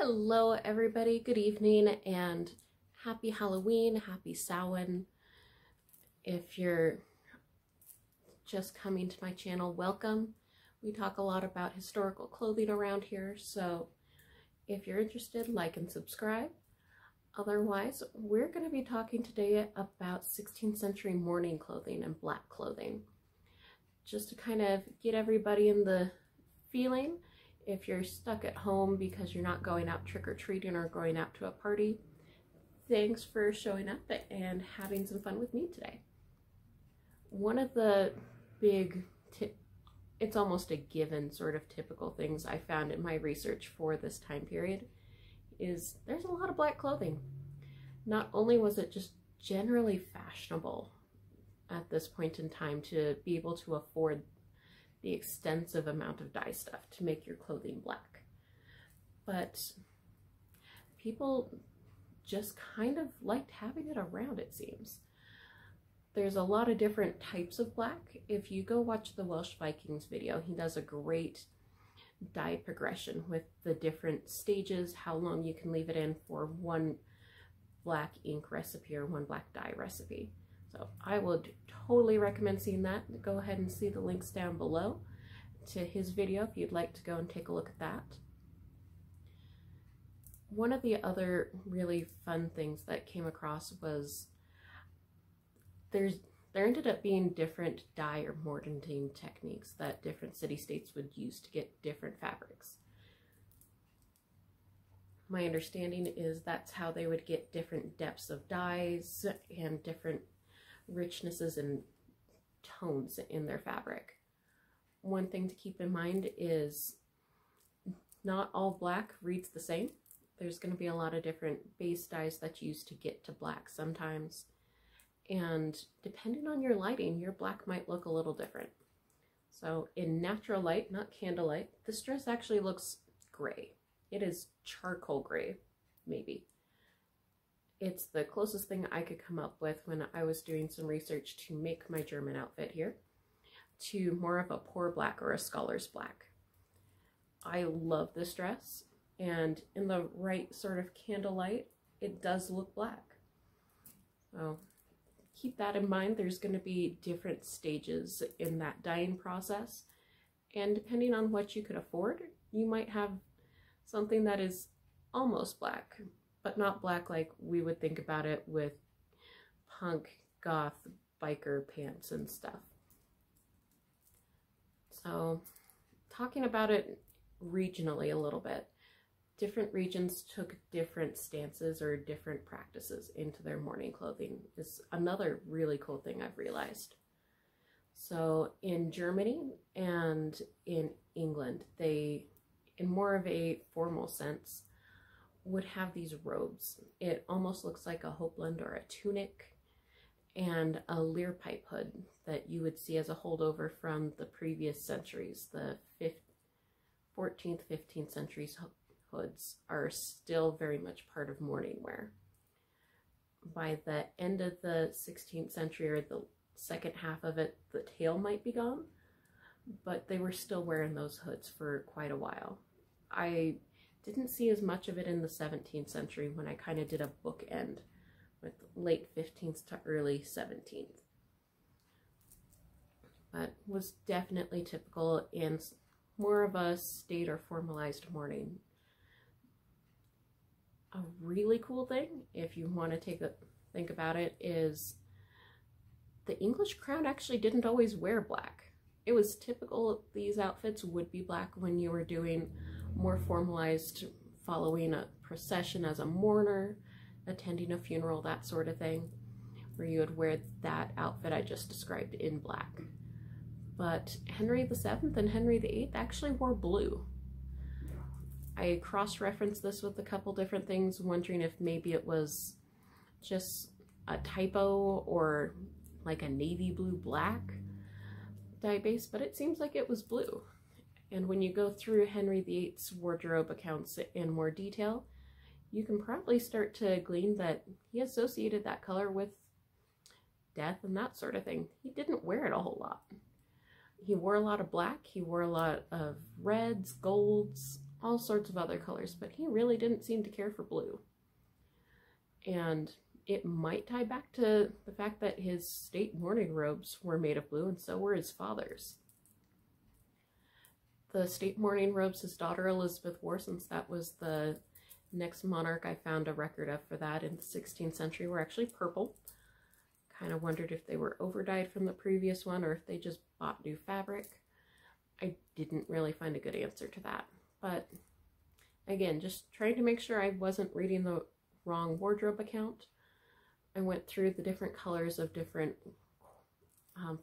Hello everybody, good evening and happy Halloween, happy Samhain. If you're just coming to my channel, welcome. We talk a lot about historical clothing around here, so if you're interested, like and subscribe. Otherwise, we're going to be talking today about 16th century mourning clothing and black clothing, just to kind of get everybody in the feeling. If you're stuck at home because you're not going out trick-or-treating or going out to a party, thanks for showing up and having some fun with me today. One of the big, it's almost a given sort of typical things I found in my research for this time period is there's a lot of black clothing. Not only was it just generally fashionable at this point in time to be able to afford the extensive amount of dye stuff to make your clothing black, but people just kind of liked having it around, it seems. There's a lot of different types of black. If you go watch the Welsh Vikings video, he does a great dye progression with the different stages, how long you can leave it in for one black ink recipe or one black dye recipe. So I would totally recommend seeing that. Go ahead and see the links down below to his video if you'd like to go and take a look at that. One of the other really fun things that came across was there ended up being different dye or mordanting techniques that different city-states would use to get different fabrics. My understanding is that's how they would get different depths of dyes and different richnesses and tones in their fabric. One thing to keep in mind is not all black reads the same. There's going to be a lot of different base dyes that you use to get to black sometimes, and depending on your lighting, your black might look a little different. So in natural light, not candlelight, this dress actually looks gray. It is charcoal gray, maybe. It's the closest thing I could come up with when I was doing some research to make my German outfit here, to more of a poor black or a scholar's black. I love this dress, and in the right sort of candlelight, it does look black. So keep that in mind. There's going to be different stages in that dyeing process, and depending on what you could afford, you might have something that is almost black, but not black like we would think about it with punk, goth, biker pants and stuff. So talking about it regionally a little bit, different regions took different stances or different practices into their mourning clothing is another really cool thing I've realized. So in Germany and in England, they, in more of a formal sense, would have these robes. It almost looks like a hopland or a tunic and a leerpipe hood that you would see as a holdover from the previous centuries. The 14th, 15th centuries hoods are still very much part of mourning wear. By the end of the 16th century or the second half of it, the tail might be gone, but they were still wearing those hoods for quite a while. I didn't see as much of it in the 17th century when I kind of did a bookend with late 15th to early 17th. But was definitely typical in more of a state or formalized mourning. A really cool thing, if you want to take a think about it, is the English crown actually didn't always wear black. It was typical these outfits would be black when you were doing more formalized, following a procession as a mourner, attending a funeral, that sort of thing, where you would wear that outfit I just described in black. But Henry VII and Henry VIII actually wore blue. I cross-referenced this with a couple different things, wondering if maybe it was just a typo or like a navy blue black dye base, but it seems like it was blue. And when you go through Henry VIII's wardrobe accounts in more detail, you can probably start to glean that he associated that color with death and that sort of thing. He didn't wear it a whole lot. He wore a lot of black, he wore a lot of reds, golds, all sorts of other colors, but he really didn't seem to care for blue. And it might tie back to the fact that his state mourning robes were made of blue, and so were his father's. The state mourning robes his daughter Elizabeth wore, since that was the next monarch I found a record of for that in the 16th century, were actually purple. Kind of wondered if they were overdyed from the previous one or if they just bought new fabric. I didn't really find a good answer to that. But again, just trying to make sure I wasn't reading the wrong wardrobe account. I went through the different colors of different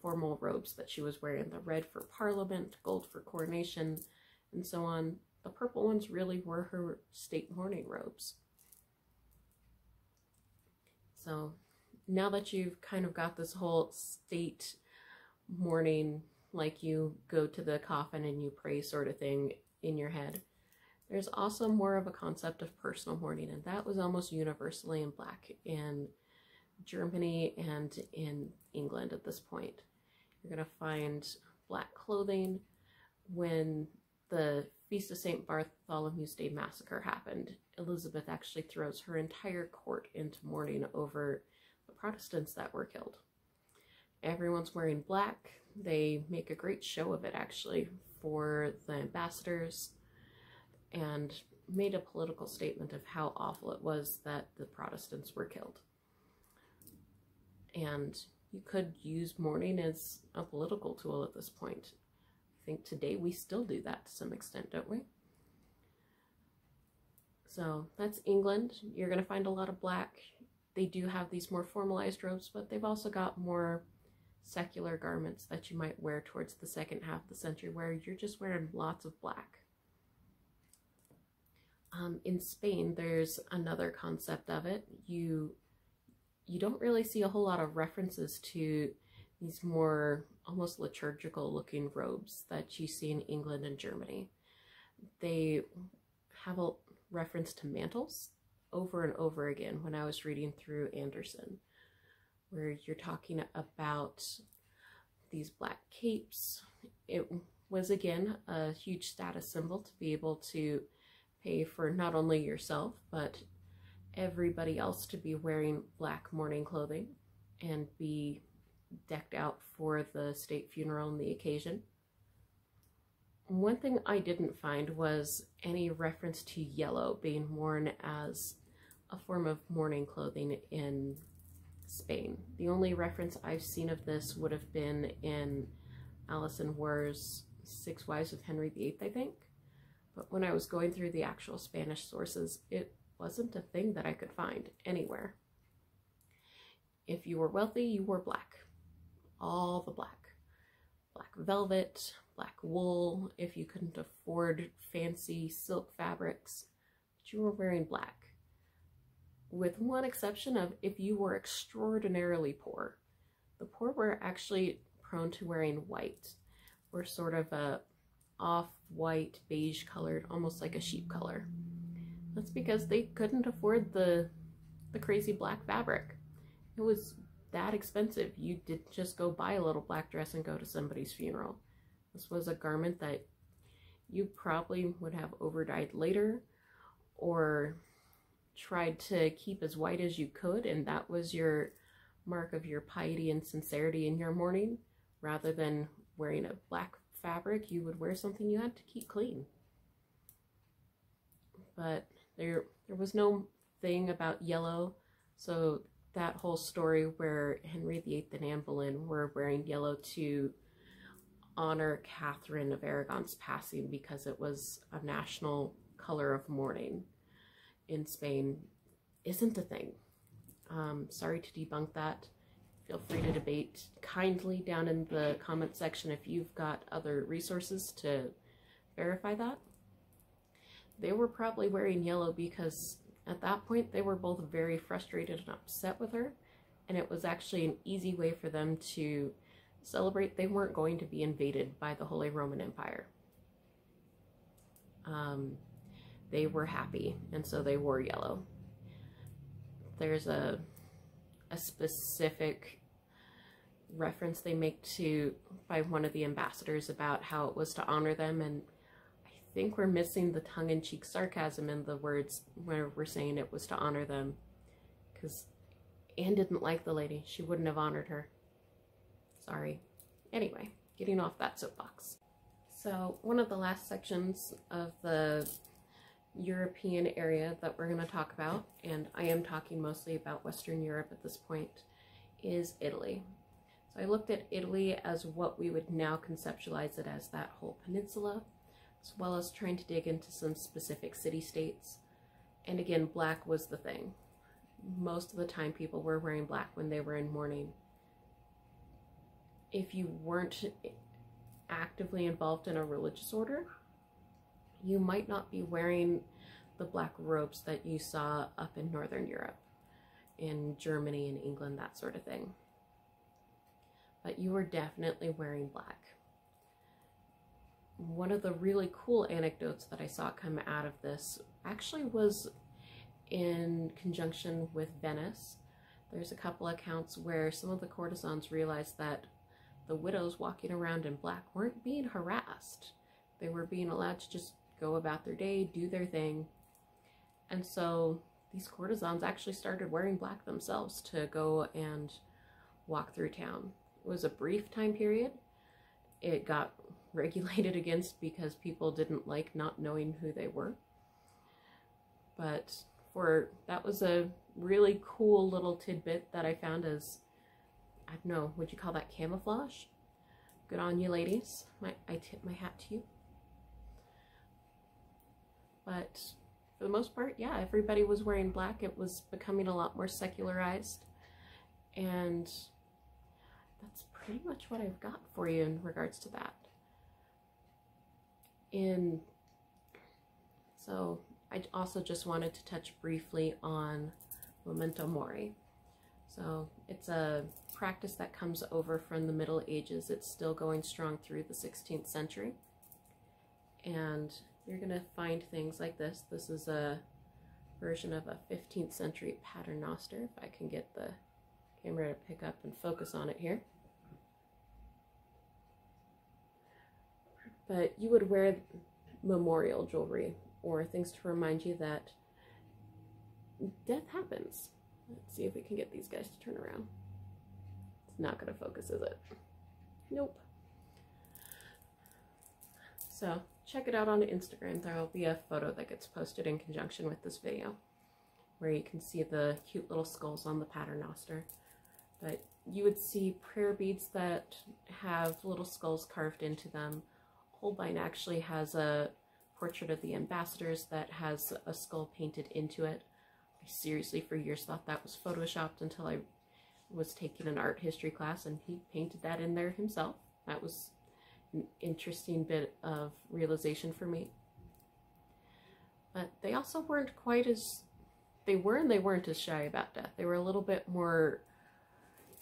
formal robes that she was wearing. The red for parliament, gold for coronation, and so on. The purple ones really were her state mourning robes. So now that you've kind of got this whole state mourning, like you go to the coffin and you pray sort of thing in your head, there's also more of a concept of personal mourning, and that was almost universally in black in Germany and in England at this point. You're going to find black clothing. When the Feast of St. Bartholomew's Day massacre happened, Elizabeth actually throws her entire court into mourning over the Protestants that were killed. Everyone's wearing black. They make a great show of it, actually, for the ambassadors, and made a political statement of how awful it was that the Protestants were killed. And you could use mourning as a political tool at this point. I think today we still do that to some extent, don't we? So that's England. You're going to find a lot of black. They do have these more formalized robes, but they've also got more secular garments that you might wear towards the second half of the century, where you're just wearing lots of black. In Spain, there's another concept of it. You don't really see a whole lot of references to these more almost liturgical looking robes that you see in England and Germany. They have a reference to mantles over and over again when I was reading through Anderson, where you're talking about these black capes. It was, again, a huge status symbol to be able to pay for not only yourself, but everybody else to be wearing black mourning clothing and be decked out for the state funeral and the occasion. One thing I didn't find was any reference to yellow being worn as a form of mourning clothing in Spain. The only reference I've seen of this would have been in Alison Weir's Six Wives of Henry VIII, I think. But when I was going through the actual Spanish sources, it wasn't a thing that I could find anywhere. If you were wealthy, you wore black. All the black. Black velvet, black wool, if you couldn't afford fancy silk fabrics, but you were wearing black. With one exception of if you were extraordinarily poor. The poor were actually prone to wearing white, or sort of a off-white, beige colored, almost like a sheep color. That's because they couldn't afford the crazy black fabric. It was that expensive. You didn't just go buy a little black dress and go to somebody's funeral. This was a garment that you probably would have overdyed later, or tried to keep as white as you could, and that was your mark of your piety and sincerity in your mourning. Rather than wearing a black fabric, you would wear something you had to keep clean. But there was no thing about yellow, so that whole story where Henry VIII and Anne Boleyn were wearing yellow to honor Catherine of Aragon's passing, because it was a national color of mourning in Spain, isn't a thing. Sorry to debunk that. Feel free to debate kindly down in the comment section if you've got other resources to verify that. They were probably wearing yellow because at that point they were both very frustrated and upset with her, and it was actually an easy way for them to celebrate they weren't going to be invaded by the Holy Roman Empire. They were happy, and so they wore yellow. There's a specific reference they make to by one of the ambassadors about how it was to honor them, and I think we're missing the tongue-in-cheek sarcasm in the words where we're saying it was to honor them, because Anne didn't like the lady. She wouldn't have honored her. Sorry. Anyway, getting off that soapbox. So one of the last sections of the European area that we're going to talk about, and I am talking mostly about Western Europe at this point, is Italy. So I looked at Italy as what we would now conceptualize it as, that whole peninsula, as well as trying to dig into some specific city-states. And again, black was the thing. Most of the time people were wearing black when they were in mourning. If you weren't actively involved in a religious order, you might not be wearing the black robes that you saw up in Northern Europe, in Germany and England, that sort of thing. But you were definitely wearing black. One of the really cool anecdotes that I saw come out of this actually was in conjunction with Venice. There's a couple accounts where some of the courtesans realized that the widows walking around in black weren't being harassed. They were being allowed to just go about their day, do their thing. And so these courtesans actually started wearing black themselves to go and walk through town. It was a brief time period. It got regulated against because people didn't like not knowing who they were. But that was a really cool little tidbit that I found as, I don't know, would you call that camouflage? Good on you ladies. I tip my hat to you. But for the most part, yeah, everybody was wearing black. It was becoming a lot more secularized. And that's pretty much what I've got for you in regards to that. So I also just wanted to touch briefly on Memento Mori. So it's a practice that comes over from the Middle Ages. It's still going strong through the 16th century. And you're going to find things like this. This is a version of a 15th century paternoster, if I can get the camera to pick up and focus on it here. But you would wear memorial jewelry or things to remind you that death happens. Let's see if we can get these guys to turn around. It's not going to focus, is it? Nope. So check it out on Instagram. There will be a photo that gets posted in conjunction with this video where you can see the cute little skulls on the paternoster. But you would see prayer beads that have little skulls carved into them. Holbein actually has a portrait of the ambassadors that has a skull painted into it. I seriously for years thought that was photoshopped until I was taking an art history class and he painted that in there himself. That was an interesting bit of realization for me. But they also weren't quite as, they weren't as shy about death. They were a little bit more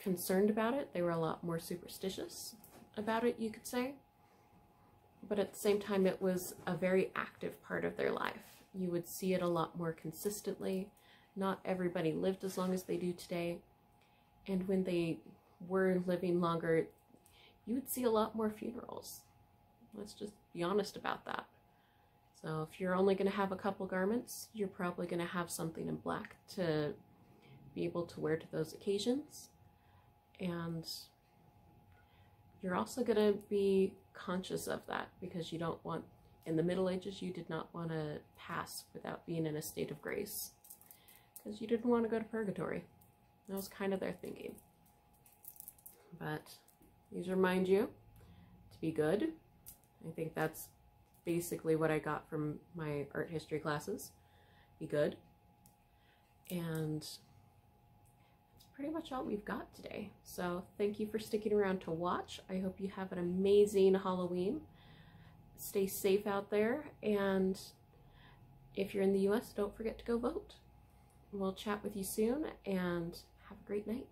concerned about it. They were a lot more superstitious about it, you could say. But at the same time, it was a very active part of their life. You would see it a lot more consistently. Not everybody lived as long as they do today. And when they were living longer, you would see a lot more funerals. Let's just be honest about that. So if you're only going to have a couple garments, you're probably going to have something in black to be able to wear to those occasions. And you're also going to be conscious of that because you don't want, in the Middle Ages, you did not want to pass without being in a state of grace because you didn't want to go to purgatory. That was kind of their thinking. But these remind you to be good. I think that's basically what I got from my art history classes. Be good. And that's pretty much all we've got today. So thank you for sticking around to watch. I hope you have an amazing Halloween. Stay safe out there, and if you're in the US, don't forget to go vote. We'll chat with you soon, and have a great night.